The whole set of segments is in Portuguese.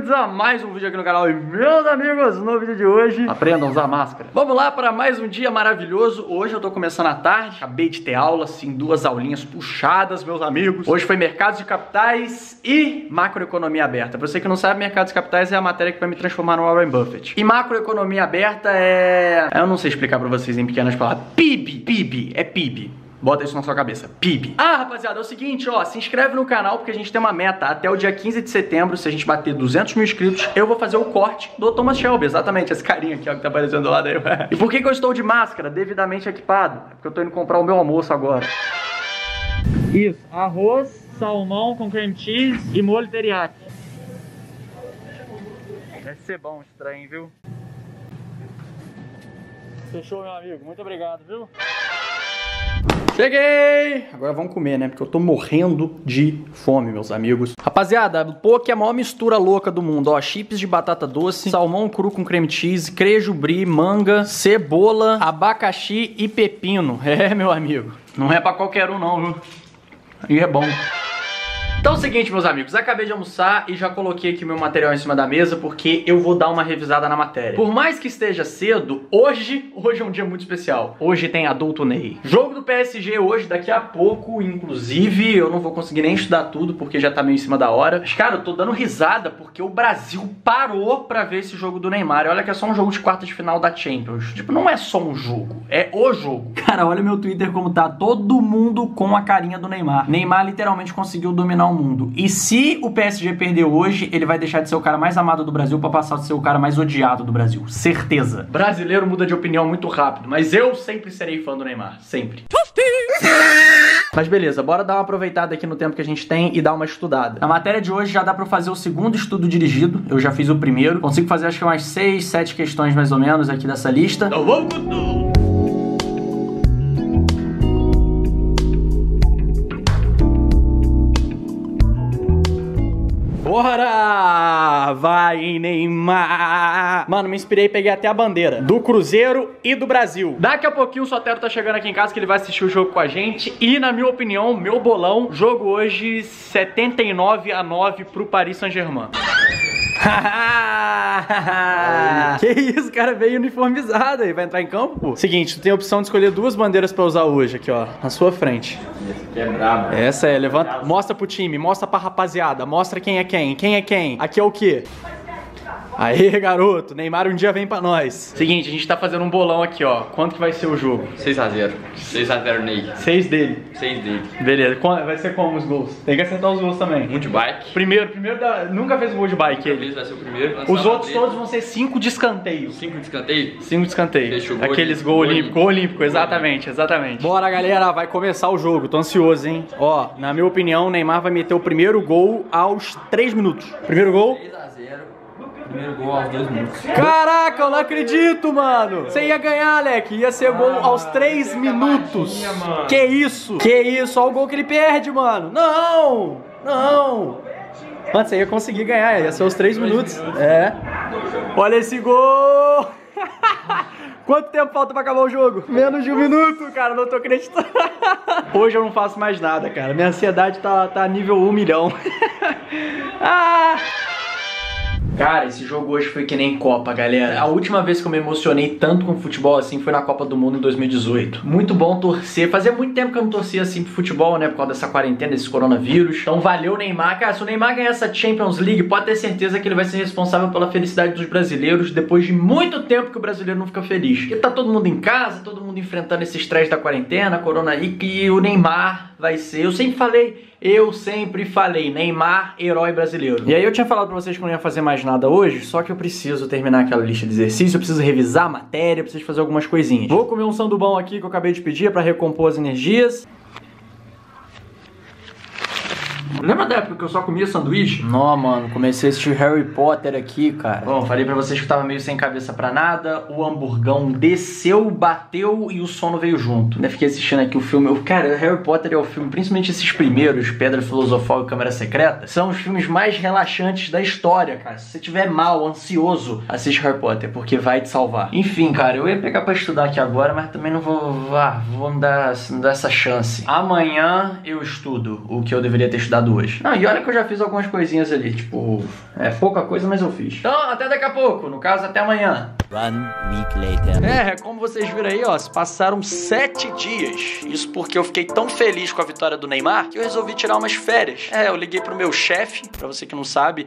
bem-vindos a mais um vídeo aqui no canal. E meus amigos, no vídeo de hoje, aprendam a usar máscara. Vamos lá para mais um dia maravilhoso. Hoje eu tô começando à tarde, acabei de ter aula, assim, duas aulinhas puxadas, meus amigos. Hoje foi mercados de capitais e macroeconomia aberta. Pra você que não sabe, mercados de capitais é a matéria que vai me transformar no Warren Buffett. E macroeconomia aberta é... eu não sei explicar pra vocês em pequenas palavras. PIB, PIB, é PIB. Bota isso na sua cabeça, PIB. Ah, rapaziada, é o seguinte, ó, se inscreve no canal porque a gente tem uma meta. Até o dia 15 de setembro, se a gente bater 200 mil inscritos, eu vou fazer o corte do Thomas Shelby. Exatamente, esse carinha aqui, ó, que tá aparecendo do lado aí. E por que eu estou de máscara, devidamente equipado? É porque eu tô indo comprar o meu almoço agora. Isso, arroz, salmão com creme cheese e molho teriyaki. Deve ser bom, estranho, viu? Fechou, meu amigo, muito obrigado, viu? Cheguei! Agora vamos comer, né? Porque eu tô morrendo de fome, meus amigos. Rapaziada, poke é a maior mistura louca do mundo, ó. Chips de batata doce, salmão cru com creme cheese, queijo brie, manga, cebola, abacaxi e pepino. É, meu amigo. Não é pra qualquer um, não, viu? E é bom. Então é o seguinte, meus amigos, acabei de almoçar e já coloquei aqui meu material em cima da mesa porque eu vou dar uma revisada na matéria. Por mais que esteja cedo, hoje é um dia muito especial. Hoje tem adulto Ney. Jogo do PSG hoje, daqui a pouco, inclusive, eu não vou conseguir nem estudar tudo porque já tá meio em cima da hora. Mas, cara, eu tô dando risada porque o Brasil parou pra ver esse jogo do Neymar. E olha que é só um jogo de quartas de final da Champions. Tipo, não é só um jogo, é o jogo. Cara, olha meu Twitter como tá, todo mundo com a carinha do Neymar. Neymar literalmente conseguiu dominar o mundo. E se o PSG perder hoje, ele vai deixar de ser o cara mais amado do Brasil pra passar de ser o cara mais odiado do Brasil. Certeza. Brasileiro muda de opinião muito rápido, mas eu sempre serei fã do Neymar. Sempre. Mas beleza, bora dar uma aproveitada aqui no tempo que a gente tem e dar uma estudada. Na matéria de hoje já dá pra fazer o segundo estudo dirigido. Eu já fiz o primeiro. Consigo fazer acho que umas 6, 7 questões mais ou menos aqui dessa lista. Bora! Vai, Neymar! Mano, me inspirei e peguei até a bandeira do Cruzeiro e do Brasil. Daqui a pouquinho o Sotero tá chegando aqui em casa que ele vai assistir o jogo com a gente. E na minha opinião, meu bolão, jogo hoje 79-9 pro Paris Saint-Germain. Que isso, cara, veio uniformizado aí. Vai entrar em campo, pô? Seguinte, tu tem a opção de escolher duas bandeiras pra usar hoje. Aqui, ó, na sua frente. Essa aqui é braba. Essa é, levanta, mostra pro time, mostra pra rapaziada. Mostra quem é quem, quem é quem. Aqui é o quê? Aê, garoto, Neymar um dia vem pra nós. Seguinte, a gente tá fazendo um bolão aqui, ó. Quanto que vai ser o jogo? 6-0. 6-0, Ney. 6 dele. 6 dele. Beleza, vai ser como os gols? Tem que acertar os gols também. Um de bike. Primeiro da... nunca fez um gol de bike ele. Vai ser o primeiro. Os outros todos vão ser 5 de escanteio. 5 de escanteio? 5 de escanteio. Fechou o gol. Aqueles gol olímpico. Gol olímpico, exatamente, exatamente. Bora, galera, vai começar o jogo. Tô ansioso, hein? Ó, na minha opinião, o Neymar vai meter o primeiro gol aos 3 minutos. Primeiro gol. 6-0. Primeiro gol aos 2 minutos. Caraca, eu não acredito, mano. Você ia ganhar, Alec. Ia ser gol aos 3 minutos. Baixinha, que isso? Que isso? Olha o gol que ele perde, mano. Não! Não! Mano, você ia conseguir ganhar. Ia ser aos 3 minutos. É. Olha esse gol! Quanto tempo falta pra acabar o jogo? Menos de 1 minuto, cara, não tô acreditando. Hoje eu não faço mais nada, cara. Minha ansiedade tá nível 1 milhão. Ah! Cara, esse jogo hoje foi que nem Copa, galera. A última vez que eu me emocionei tanto com futebol assim foi na Copa do Mundo em 2018. Muito bom torcer. Fazia muito tempo que eu não torcia assim pro futebol, né? Por causa dessa quarentena, desse coronavírus. Então valeu, Neymar. Cara, se o Neymar ganhar essa Champions League, pode ter certeza que ele vai ser responsável pela felicidade dos brasileiros depois de muito tempo que o brasileiro não fica feliz. Porque tá todo mundo em casa, todo mundo enfrentando esse estresse da quarentena, corona aí, que o Neymar vai ser. Eu sempre falei, Neymar, herói brasileiro. E aí eu tinha falado pra vocês que eu não ia fazer mais nada hoje, só que eu preciso terminar aquela lista de exercícios, eu preciso revisar a matéria, eu preciso fazer algumas coisinhas. Vou comer um sandubão aqui que eu acabei de pedir pra recompor as energias. Lembra da época que eu só comia sanduíche? Não, mano, comecei a assistir Harry Potter aqui, cara. Bom, falei pra vocês que eu tava meio sem cabeça pra nada. O hamburgão desceu, bateu e o sono veio junto. Ainda fiquei assistindo aqui o filme. Cara, Harry Potter é o filme, principalmente esses primeiros, Pedra Filosofal e Câmara Secreta, são os filmes mais relaxantes da história, cara. Se você tiver mal, ansioso, assiste Harry Potter, porque vai te salvar. Enfim, cara, eu ia pegar pra estudar aqui agora, mas também não vou me dar essa chance. Amanhã eu estudo o que eu deveria ter estudado editado hoje. Ah, e olha que eu já fiz algumas coisinhas ali, tipo, é pouca coisa, mas eu fiz. Então, até daqui a pouco, no caso, até amanhã. É, como vocês viram aí, ó, se passaram 7 dias. Isso porque eu fiquei tão feliz com a vitória do Neymar que eu resolvi tirar umas férias. É, eu liguei pro meu chefe, pra você que não sabe,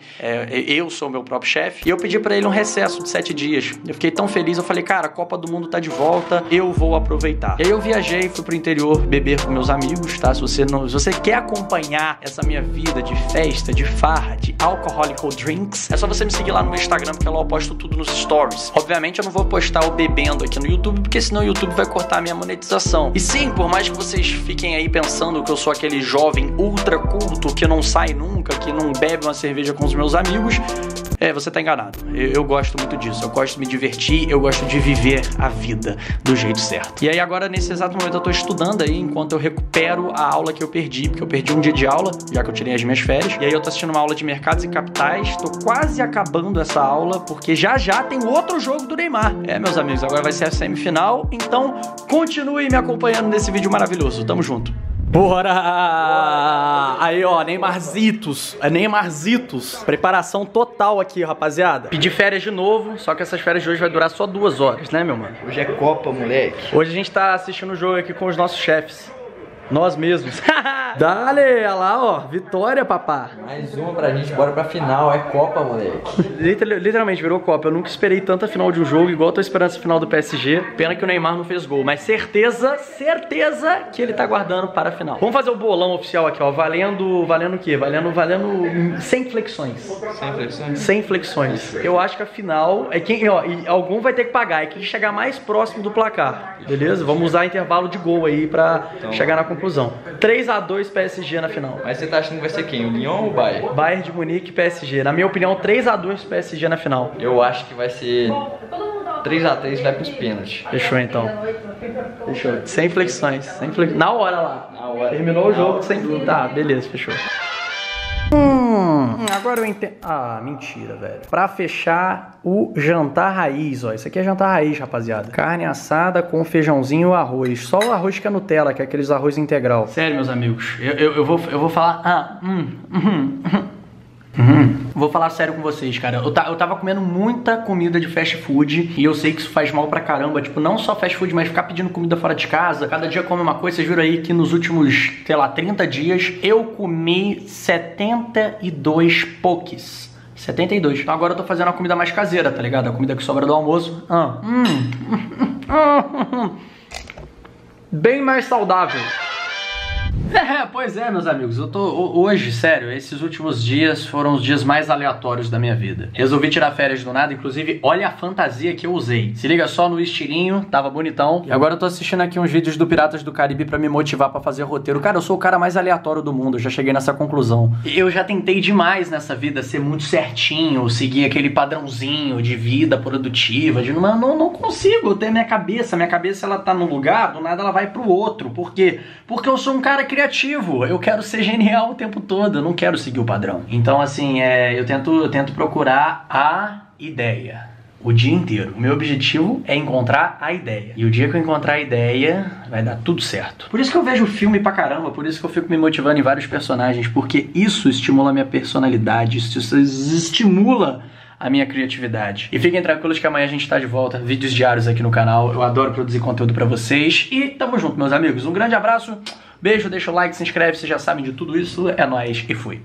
eu sou o meu próprio chefe, e eu pedi pra ele um recesso de 7 dias. Eu fiquei tão feliz, eu falei, cara, a Copa do Mundo tá de volta, eu vou aproveitar. E aí eu viajei, fui pro interior beber com meus amigos, tá? Se você quer acompanhar essa minha vida de festa, de farra, de alcoholic drinks, é só você me seguir lá no meu Instagram, porque lá eu posto tudo nos stories. Obviamente eu não vou postar o bebendo aqui no YouTube, porque senão o YouTube vai cortar a minha monetização. E sim, por mais que vocês fiquem aí pensando que eu sou aquele jovem ultra culto que não sai nunca, que não bebe uma cerveja com os meus amigos, é, você tá enganado. Eu gosto muito disso, eu gosto de me divertir, eu gosto de viver a vida do jeito certo. E aí agora, nesse exato momento, eu tô estudando aí, enquanto eu recupero a aula que eu perdi, porque eu perdi um dia de aula, já que eu tirei as minhas férias, e aí eu tô assistindo uma aula de mercados e capitais, tô quase acabando essa aula, porque já já tem outro jogo do Neymar. É, meus amigos, agora vai ser a semifinal, então continue me acompanhando nesse vídeo maravilhoso, tamo junto. Bora! Aí, ó, Neymarzitos. É Neymarzitos. Preparação total aqui, rapaziada. Pedi férias de novo, só que essas férias de hoje vai durar só 2 horas, né, meu mano? Hoje é Copa, moleque. Hoje a gente tá assistindo o jogo aqui com os nossos chefes. Nós mesmos. Dale, olha lá, ó. Vitória, papá. Mais uma pra gente, bora pra final. É Copa, moleque. Literalmente virou Copa. Eu nunca esperei tanta final de um jogo, igual eu tô esperando essa final do PSG. Pena que o Neymar não fez gol, mas certeza, certeza que ele tá guardando para a final. Vamos fazer o bolão oficial aqui, ó. Valendo o quê? Valendo 100 flexões. 100 flexões? 100 flexões. Eu acho que a final é quem, ó, e algum vai ter que pagar. É quem chegar mais próximo do placar, beleza? Vamos usar intervalo de gol aí pra então chegar na conclusão. 3-2 PSG na final. Mas você tá achando que vai ser quem? O Lyon ou o Bayern? Bayern de Munique, PSG. Na minha opinião, 3-2 PSG na final. Eu acho que vai ser 3-3, vai pros pênaltis. Fechou então. Fechou. Sem flexões. Na hora lá. Na hora. Terminou o jogo sem. Tá, beleza, fechou. Agora eu entendo. Ah, mentira, velho. Pra fechar o jantar raiz, ó. Isso aqui é jantar raiz, rapaziada. Carne assada com feijãozinho e arroz. Só o arroz que é Nutella, que é aqueles arroz integral. Sério, meus amigos. Eu vou falar. Vou falar sério com vocês, cara. Eu tava comendo muita comida de fast food e eu sei que isso faz mal pra caramba. Tipo, não só fast food, mas ficar pedindo comida fora de casa. Cada dia come uma coisa. Vocês viram aí que nos últimos, sei lá, 30 dias eu comi 72 pokés. 72. Então agora eu tô fazendo a comida mais caseira, tá ligado? A comida que sobra do almoço. Bem mais saudável. É, pois é, meus amigos, eu tô hoje, sério, esses últimos dias foram os dias mais aleatórios da minha vida. Resolvi tirar férias do nada, inclusive, olha a fantasia que eu usei. Se liga só no estilinho, tava bonitão. E agora eu tô assistindo aqui uns vídeos do Piratas do Caribe pra me motivar pra fazer roteiro. Cara, eu sou o cara mais aleatório do mundo, eu já cheguei nessa conclusão. Eu já tentei demais nessa vida ser muito certinho, seguir aquele padrãozinho de vida produtiva, de não consigo, eu tenho minha cabeça ela tá num lugar, do nada ela vai pro outro. Por quê? Porque eu sou um cara que criativo, eu quero ser genial o tempo todo, eu não quero seguir o padrão. Então assim, eu tento procurar a ideia o dia inteiro. O meu objetivo é encontrar a ideia. E o dia que eu encontrar a ideia, vai dar tudo certo. Por isso que eu vejo filme pra caramba, por isso que eu fico me motivando em vários personagens, porque isso estimula a minha personalidade, isso estimula a minha criatividade. E fiquem tranquilos que amanhã a gente tá de volta, vídeos diários aqui no canal, eu adoro produzir conteúdo pra vocês. E tamo junto, meus amigos, um grande abraço. Beijo, deixa o like, se inscreve, vocês já sabem de tudo isso. É nóis e fui.